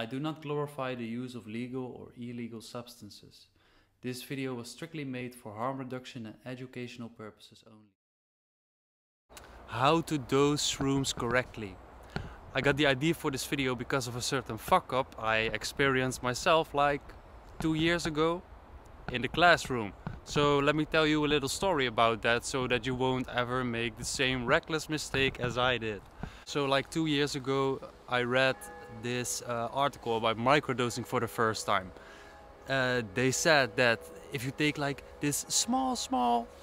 I do not glorify the use of legal or illegal substances. This video was strictly made for harm reduction and educational purposes only. How to dose shrooms correctly. I got the idea for this video because of a certain fuck up I experienced myself like 2 years ago in the classroom. So let me tell you a little story about that so that you won't ever make the same reckless mistake as I did. So like 2 years ago I read this article about microdosing for the first time. They said that if you take like this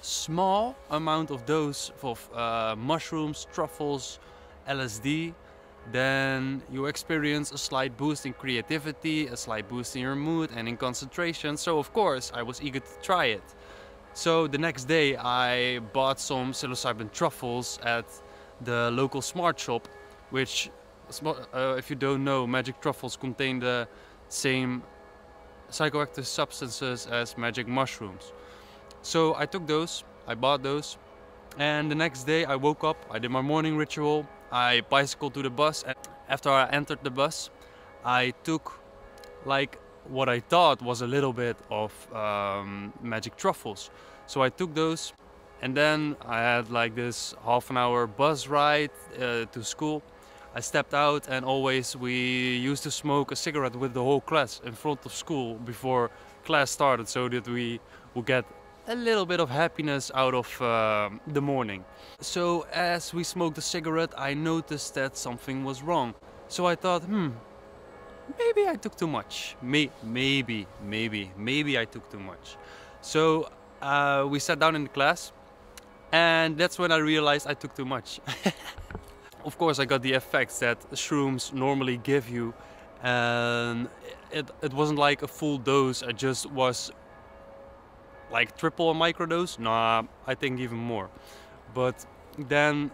small amount of dose of mushrooms, truffles, LSD, then you experience a slight boost in creativity, a slight boost in your mood and in concentration. So of course I was eager to try it. So the next day I bought some psilocybin truffles at the local smart shop, which if you don't know, magic truffles contain the same psychoactive substances as magic mushrooms. So I took those, I bought those, and the next day I woke up, I did my morning ritual, I bicycled to the bus, and after I entered the bus I took like what I thought was a little bit of magic truffles. So I took those and then I had like this half-hour bus ride to school. I stepped out and always we used to smoke a cigarette with the whole class in front of school before class started, so that we would get a little bit of happiness out of the morning. So as we smoked a cigarette I noticed that something was wrong. So I thought, maybe I took too much. Maybe I took too much. So we sat down in the class and that's when I realized I took too much. Of course I got the effects that shrooms normally give you, and it wasn't like a full dose, I just was like triple a microdose, nah, I think even more. But then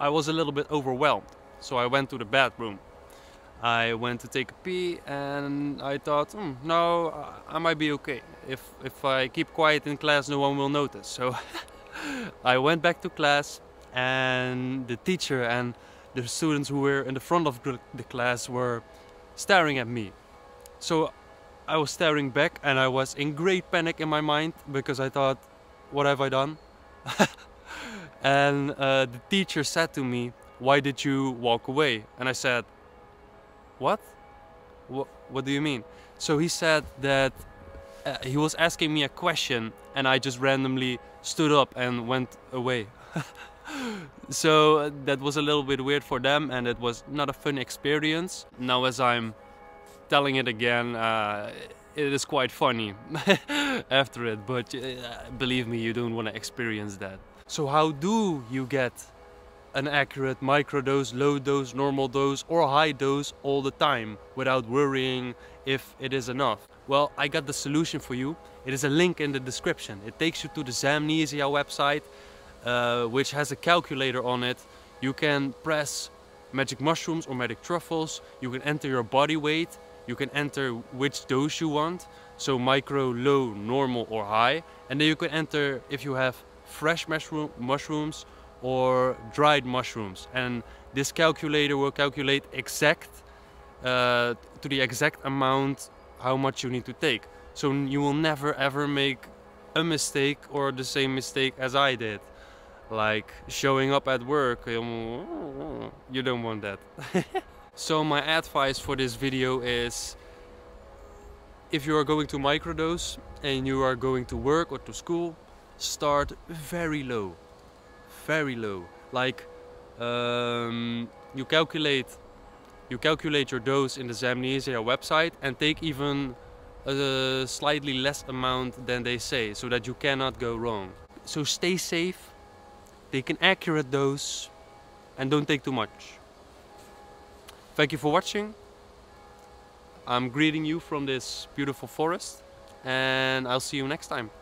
I was a little bit overwhelmed, so I went to the bathroom. I went to take a pee and I thought, no, I might be okay. If I keep quiet in class no one will notice. So I went back to class and the teacher and the students who were in the front of the class were staring at me. So I was staring back and I was in great panic in my mind because I thought, what have I done? And the teacher said to me, why did you walk away? And I said, what do you mean? So he said that he was asking me a question and I just randomly stood up and went away. So that was a little bit weird for them and it was not a fun experience. Now as I'm telling it again, it is quite funny after it, but believe me, you don't want to experience that. So how do you get an accurate microdose, low dose, normal dose or high dose all the time without worrying if it is enough? Well, I got the solution for you. It is a link in the description. It takes you to the Zamnesia website, which has a calculator on it. You can press magic mushrooms or magic truffles, you can enter your body weight, you can enter which dose you want, so micro, low, normal or high, and then you can enter if you have fresh mushrooms or dried mushrooms, and this calculator will calculate exact to the exact amount how much you need to take, so you will never ever make a mistake or the same mistake as I did, like showing up at work. You don't want that. So my advice for this video is, if you are going to microdose and you are going to work or to school, start very low, like you calculate your dose in the Zamnesia website and take even a slightly less amount than they say, so that you cannot go wrong. So stay safe, take an accurate dose and don't take too much. Thank you for watching. I'm greeting you from this beautiful forest and I'll see you next time.